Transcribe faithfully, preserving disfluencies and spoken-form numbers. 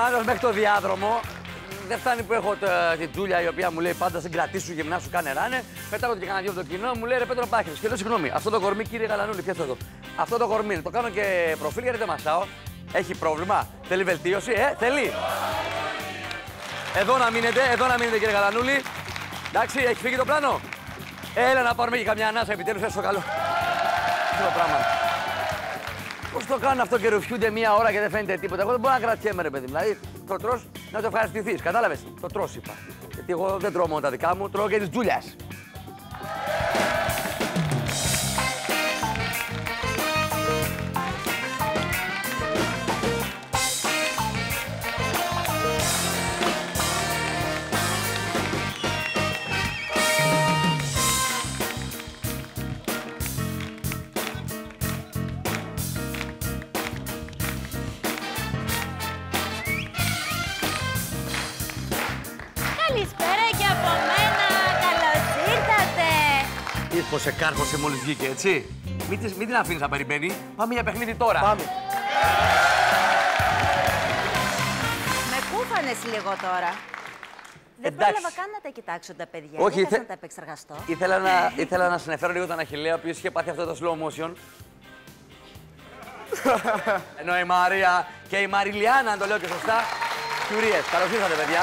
Φτάνοντας μέχρι το διάδρομο, δεν φτάνει που έχω την Τζούλια η οποία μου λέει πάντα συγκρατήσου, γυμνά σου, κάνε ράνε. Μετά από το κανένα δύο από το κοινό μου λέει ρε Πέτρο Πάχης. Και λέω συγγνώμη, αυτό το γορμί κύριε Γαλανούλη, πιέστε το. Αυτό το γορμί, το κάνω και προφίλ γιατί δεν μασάω. Έχει πρόβλημα, θέλει βελτίωση, ε, θέλει. Εδώ να μείνετε, εδώ να μείνετε κύριε Γαλανούλη. Εντάξει, έχει φύγει το πλάνο. Έλα να πάρουμε και καμιά ανάσα επιτέλους, έστω καλό. Αυτό το πράγμα. Πώς το κάνουν αυτό και ρουφιούνται μία ώρα και δεν φαίνεται τίποτα. Εγώ δεν μπορώ να κρατιέμαι, ρε παιδί μου. Δηλαδή, το τρως να το ευχαριστηθείς. Κατάλαβες. Το τρως είπα. Γιατί εγώ δεν τρώω μόνο τα δικά μου, τρώω και της Τζούλιας. Καλησπέρα και από μένα, καλώς ήρθατε! Ήρθωσε κάρφωσε μόλις βγήκε, έτσι. Μην, μην την αφήνεις να περιμένει. Πάμε για παιχνίδι τώρα. Πάμε. Με κούφανες λίγο τώρα. Δεν πρόλαβα καν να τα κοιτάξω τα παιδιά. Όχι, δεν θε... να τα επεξεργαστώ. Ήθελα να, ήθελα να συνεφέρω λίγο τον Αχιλέα, ο οποίος είχε πάθει αυτό το slow motion. Ενώ η Μαρία και η Μαριλιάννα, αν το λέω και σωστά, κιουρίες. Καλώς ήρθατε, παιδιά.